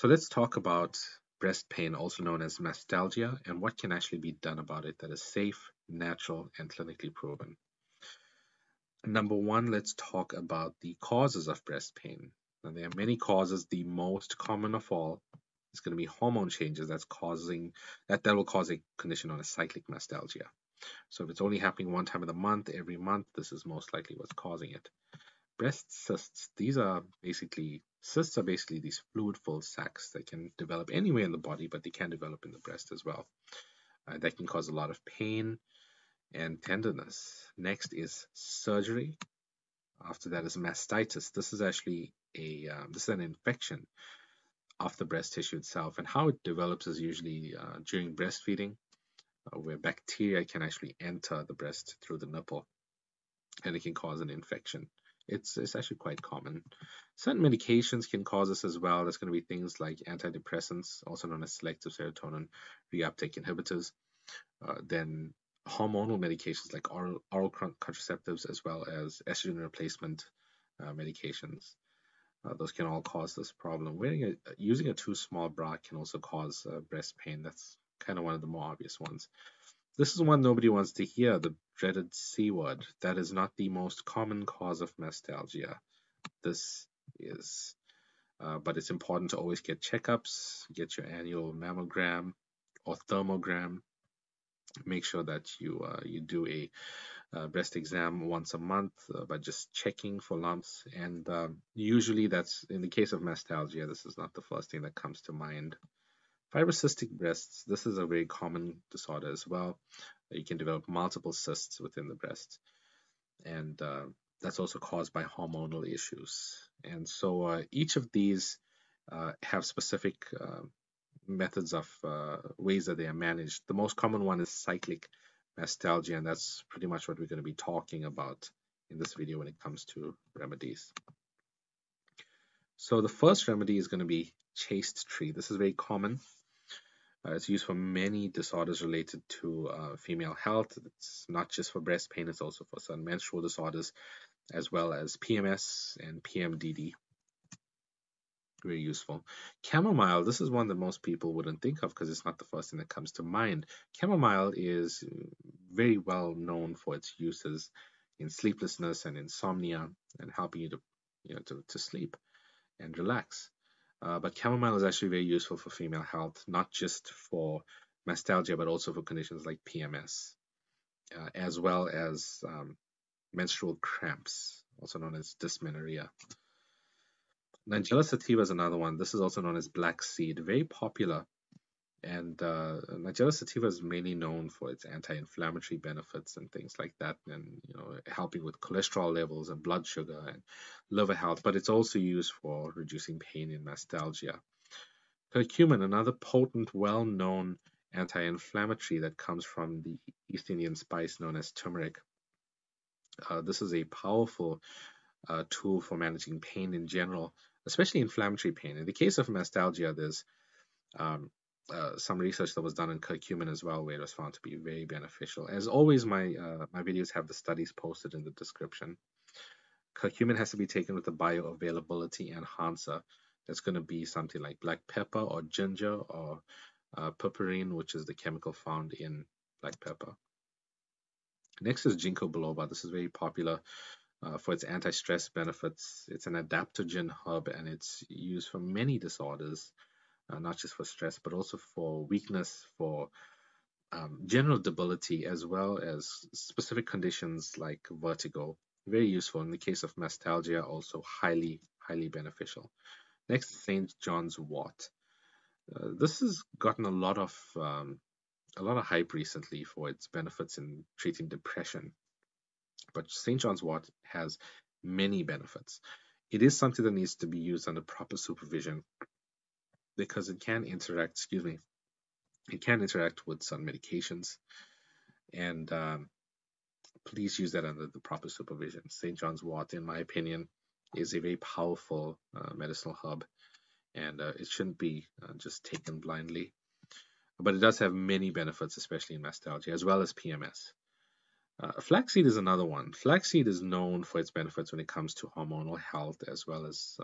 So let's talk about breast pain, also known as mastalgia, and what can actually be done about it that is safe, natural, and clinically proven. Number one, let's talk about the causes of breast pain. Now, there are many causes. The most common of all is going to be hormone changes that will cause a condition known as cyclic mastalgia. So if it's only happening one time of the month, every month, this is most likely what's causing it. Breast cysts, cysts are basically these fluid-filled sacs that can develop anywhere in the body, but they can develop in the breast as well. That can cause a lot of pain and tenderness. Next is surgery. After that is mastitis. This is actually an infection of the breast tissue itself, and how it develops is usually during breastfeeding, where bacteria can actually enter the breast through the nipple, and it can cause an infection. It's actually quite common. Certain medications can cause this as well. There's going to be things like antidepressants, also known as selective serotonin reuptake inhibitors, then hormonal medications like oral contraceptives, as well as estrogen replacement medications. Those can all cause this problem. Using a too small bra can also cause breast pain. That's kind of one of the more obvious ones. This is the one nobody wants to hear, the dreaded C word. That is not the most common cause of mastalgia. This is, but it's important to always get checkups, get your annual mammogram or thermogram. Make sure that you do a breast exam once a month by just checking for lumps. And usually that's, in the case of mastalgia, this is not the first thing that comes to mind. Fibrocystic breasts, this is a very common disorder as well. You can develop multiple cysts within the breast. And that's also caused by hormonal issues. And so each of these have specific methods of ways that they are managed. The most common one is cyclic mastalgia, and that's pretty much what we're going to be talking about in this video when it comes to remedies. So the first remedy is going to be chaste tree. This is very common. It's used for many disorders related to female health. It's not just for breast pain, it's also for certain menstrual disorders, as well as PMS and PMDD. Very useful. Chamomile, this is one that most people wouldn't think of because it's not the first thing that comes to mind. Chamomile is very well known for its uses in sleeplessness and insomnia, and helping you to, to sleep and relax. But chamomile is actually very useful for female health, not just for mastalgia, but also for conditions like PMS, as well as menstrual cramps, also known as dysmenorrhea. Nigella sativa is another one. This is also known as black seed, very popular. And Nigella sativa is mainly known for its anti-inflammatory benefits and things like that, and helping with cholesterol levels and blood sugar and liver health. But it's also used for reducing pain in mastalgia. Curcumin, another potent, well-known anti-inflammatory that comes from the East Indian spice known as turmeric. This is a powerful tool for managing pain in general, especially inflammatory pain. In the case of mastalgia, there's some research that was done in curcumin as well, where it was found to be very beneficial. As always, my videos have the studies posted in the description. Curcumin has to be taken with a bioavailability enhancer. That's going to be something like black pepper or ginger or piperine, which is the chemical found in black pepper. Next is Ginkgo biloba. This is very popular for its anti-stress benefits. It's an adaptogen herb, and it's used for many disorders. Not just for stress, but also for weakness, for general debility, as well as specific conditions like vertigo. Very useful. In the case of mastalgia, also highly, highly beneficial. Next, St. John's Wort. This has gotten a lot of hype recently for its benefits in treating depression. But St. John's Wort has many benefits. It is something that needs to be used under proper supervision, because it can interact, with some medications, and please use that under the proper supervision. St. John's Wort, in my opinion, is a very powerful medicinal herb, and it shouldn't be just taken blindly, but it does have many benefits, especially in mastalgia, as well as PMS. Flaxseed is another one. Flaxseed is known for its benefits when it comes to hormonal health as well as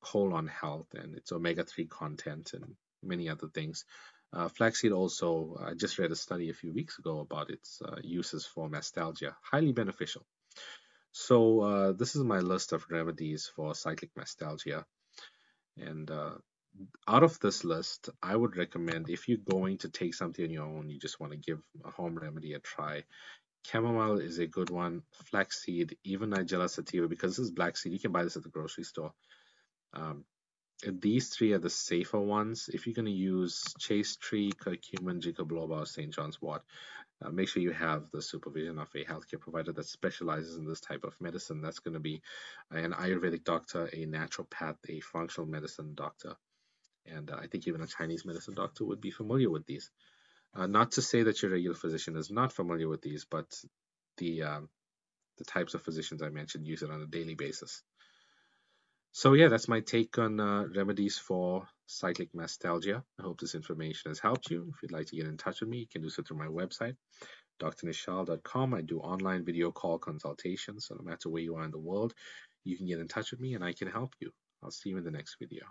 colon health and its omega-3 content and many other things. Flaxseed also, I just read a study a few weeks ago about its uses for mastalgia, highly beneficial. So this is my list of remedies for cyclic mastalgia. And out of this list, I would recommend, if you're going to take something on your own, you just want to give a home remedy a try, chamomile is a good one, flaxseed, even Nigella sativa, because this is black seed. You can buy this at the grocery store. These three are the safer ones. If you're going to use Chaste tree, curcumin, Ginkgo biloba, or St. John's Wort, make sure you have the supervision of a healthcare provider that specializes in this type of medicine. That's going to be an Ayurvedic doctor, a naturopath, a functional medicine doctor. And I think even a Chinese medicine doctor would be familiar with these. Not to say that your regular physician is not familiar with these, but the types of physicians I mentioned use it on a daily basis. So yeah, that's my take on remedies for cyclic mastalgia. I hope this information has helped you. If you'd like to get in touch with me, you can do so through my website, drnishal.com. I do online video call consultations, so no matter where you are in the world, you can get in touch with me and I can help you. I'll see you in the next video.